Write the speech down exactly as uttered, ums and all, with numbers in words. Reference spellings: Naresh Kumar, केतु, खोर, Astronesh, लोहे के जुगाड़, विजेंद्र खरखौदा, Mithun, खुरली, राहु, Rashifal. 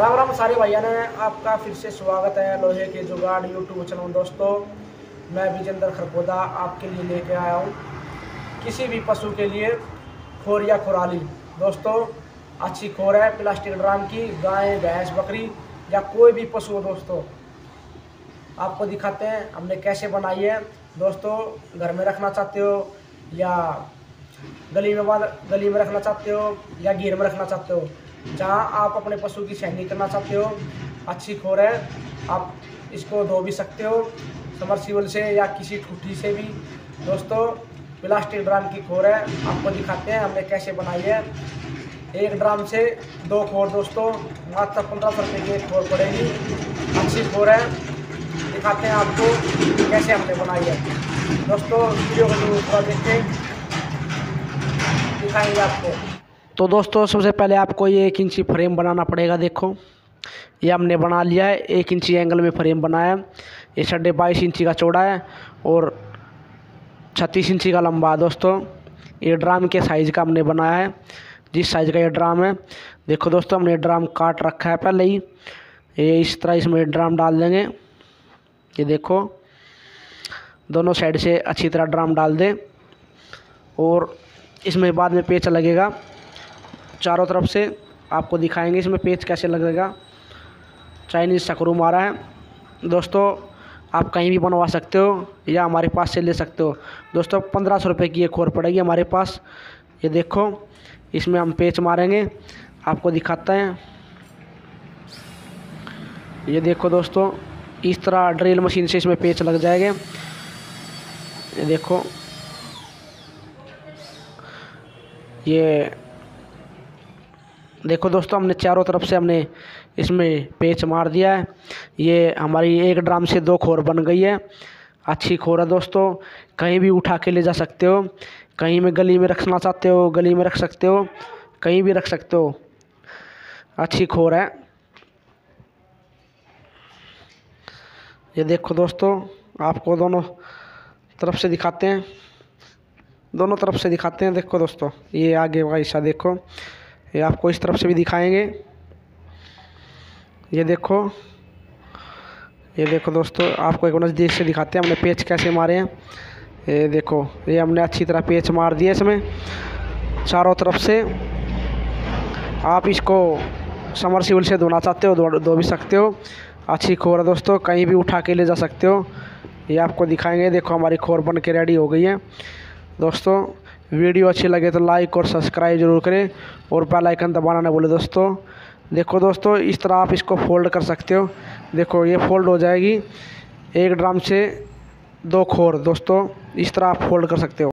राम राम सारे भाइयों ने, आपका फिर से स्वागत है लोहे के जुगाड़ यूट्यूब चैनल में। दोस्तों, मैं विजेंद्र खरखौदा आपके लिए लेके आया हूँ किसी भी पशु के लिए खोर या खुराली। दोस्तों, अच्छी खोर है प्लास्टिक ड्राम की, गाय भैंस बकरी या कोई भी पशु हो। दोस्तों, आपको दिखाते हैं हमने कैसे बनाई है। दोस्तों, घर में रखना चाहते हो या गली में गली में रखना चाहते हो या घेर में रखना चाहते हो, जहाँ आप अपने पशु की सैनी करना चाहते हो, अच्छी खोर है, आप इसको धो भी सकते हो समरसीबल से या किसी ठूठी से भी। दोस्तों, प्लास्टिक ड्राम की खोर है, आपको दिखाते हैं हमने कैसे बनाई है। एक ड्राम से दो खोर दोस्तों, मात्र पंद्रह सौ रुपये की एक खोर पड़ेगी, अच्छी खोर है। दिखाते हैं आपको कैसे हमने बनाई है। दोस्तों, वीडियो को जरूर थोड़ा देखते दिखाएंगे आपको। तो दोस्तों, सबसे पहले आपको ये एक इंची फ्रेम बनाना पड़ेगा। देखो, ये हमने बना लिया है, एक इंची एंगल में फ्रेम बनाया है। ये साढ़े बाईस इंची का चौड़ा है और छत्तीस इंची का लंबा है। दोस्तों, ये ड्राम के साइज़ का हमने बनाया है, जिस साइज़ का ये ड्राम है। देखो दोस्तों, हमने ड्राम काट रखा है पहले ही, ये इस तरह इसमें ड्राम डाल देंगे। ये देखो, दोनों साइड से अच्छी तरह ड्राम डाल दें और इसमें बाद में पेच लगेगा चारों तरफ से, आपको दिखाएंगे इसमें पेच कैसे लगेगा। चाइनीज़ सकरू मारा है। दोस्तों, आप कहीं भी बनवा सकते हो या हमारे पास से ले सकते हो। दोस्तों, पंद्रह सौ रुपये की एक खोर पड़ेगी हमारे पास। ये देखो, इसमें हम पेच मारेंगे, आपको दिखाते हैं। ये देखो दोस्तों, इस तरह ड्रिल मशीन से इसमें पेच लग जाएंगे। ये देखो, ये देखो दोस्तों, हमने चारों तरफ से हमने इसमें पेच मार दिया है। ये हमारी एक ड्राम से दो खोर बन गई है, अच्छी खोर है। दोस्तों, कहीं भी उठा के ले जा सकते हो, कहीं में गली में रखना चाहते हो गली में रख सकते हो, कहीं भी रख सकते हो, अच्छी खोर है। ये देखो दोस्तों, आपको दोनों तरफ से दिखाते हैं दोनों तरफ से दिखाते हैं देखो दोस्तों, ये आगे वाला हिस्सा देखो, ये आपको इस तरफ से भी दिखाएंगे। ये देखो ये देखो दोस्तों, आपको एक नज़दीक से दिखाते हैं हमने पेच कैसे मारे हैं। ये देखो, ये हमने अच्छी तरह पेच मार दिया इसमें चारों तरफ से। आप इसको समरसीबल से धोना चाहते हो, धो धो भी सकते हो, अच्छी खोर है। दोस्तों, कहीं भी उठा के ले जा सकते हो। ये आपको दिखाएंगे। देखो, हमारी खोर बन के रेडी हो गई है। दोस्तों, वीडियो अच्छी लगे तो लाइक और सब्सक्राइब जरूर करें और बेल आइकन दबाना ना भूलें। दोस्तों, देखो दोस्तों, इस तरह आप इसको फोल्ड कर सकते हो। देखो, ये फोल्ड हो जाएगी। एक ड्राम से दो खोर दोस्तों, इस तरह आप फोल्ड कर सकते हो।